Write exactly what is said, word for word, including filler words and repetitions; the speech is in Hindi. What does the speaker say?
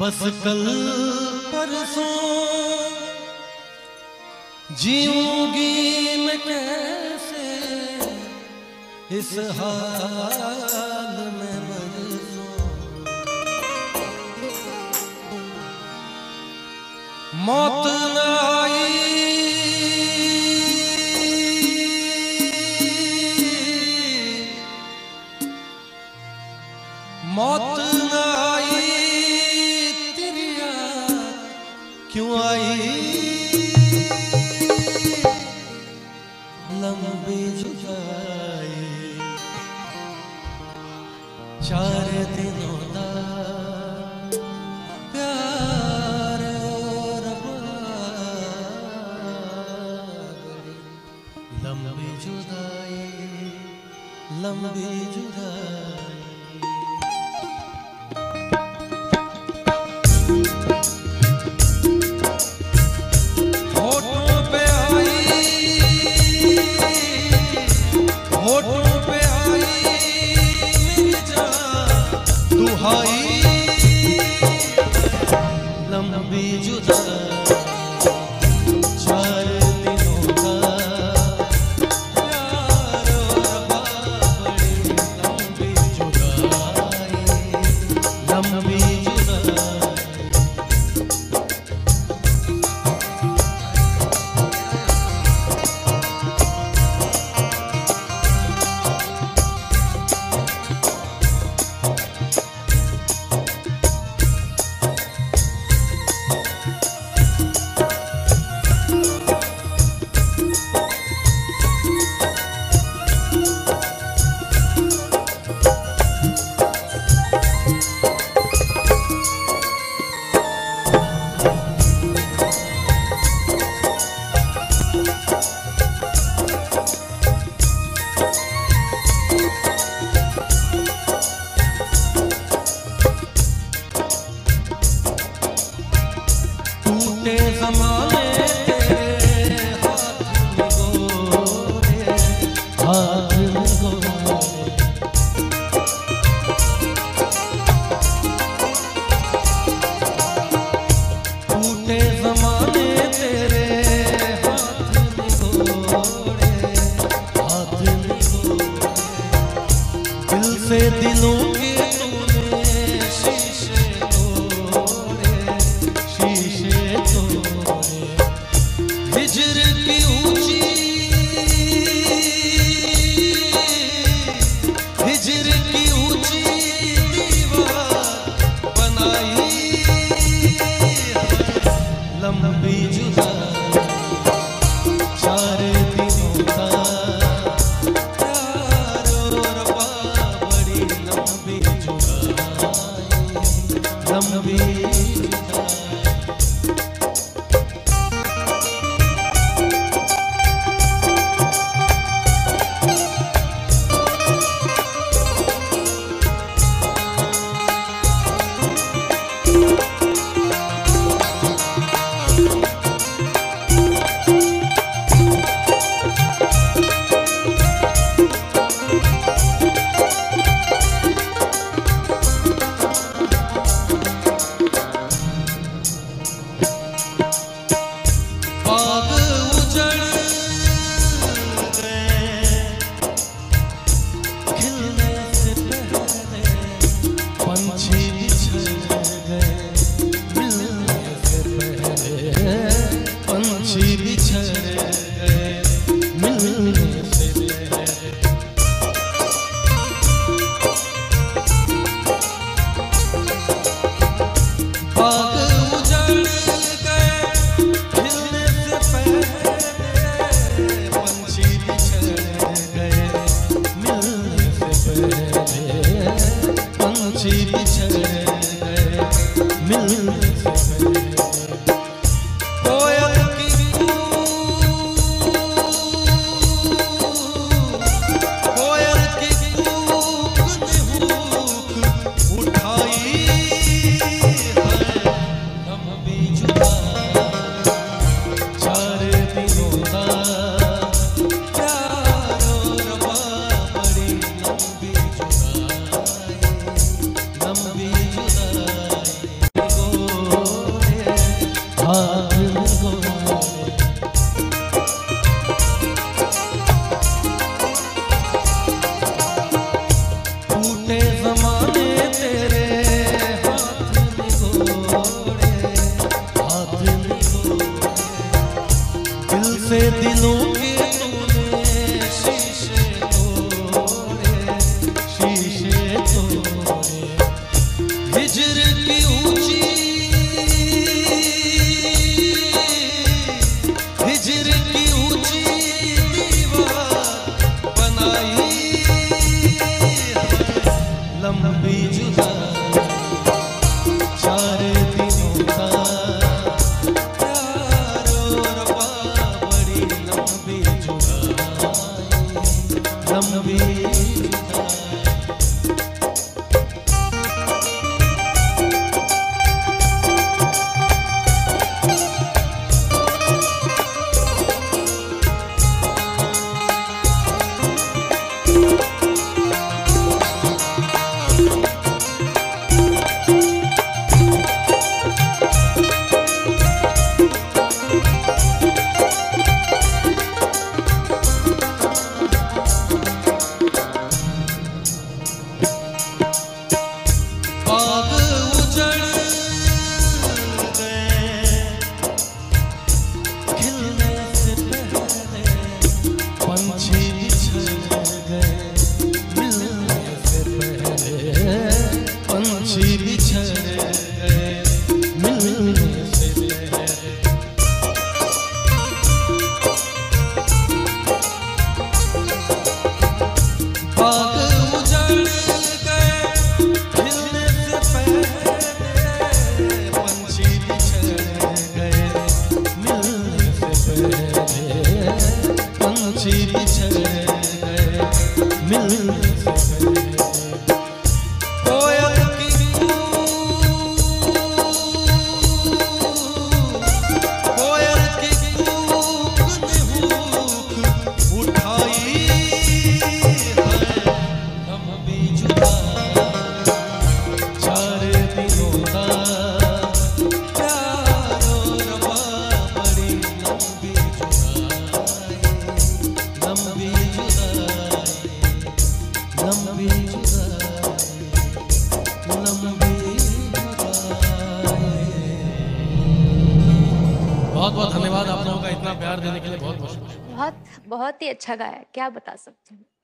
बस कल परसों जीऊंगी मैं कैसे इस हाल में बरसों। मौत न आई मौत न आई तेरी क्यों आई लंबी जुदाई चार दिनों का प्यार और लंबी जुदाई लंबी जुदाई। We'll be right back. बहुत बहुत धन्यवाद आप लोगों का इतना प्यार देने के लिए, बहुत बहुत बहुत ही अच्छा गाया, क्या बता सकते हैं।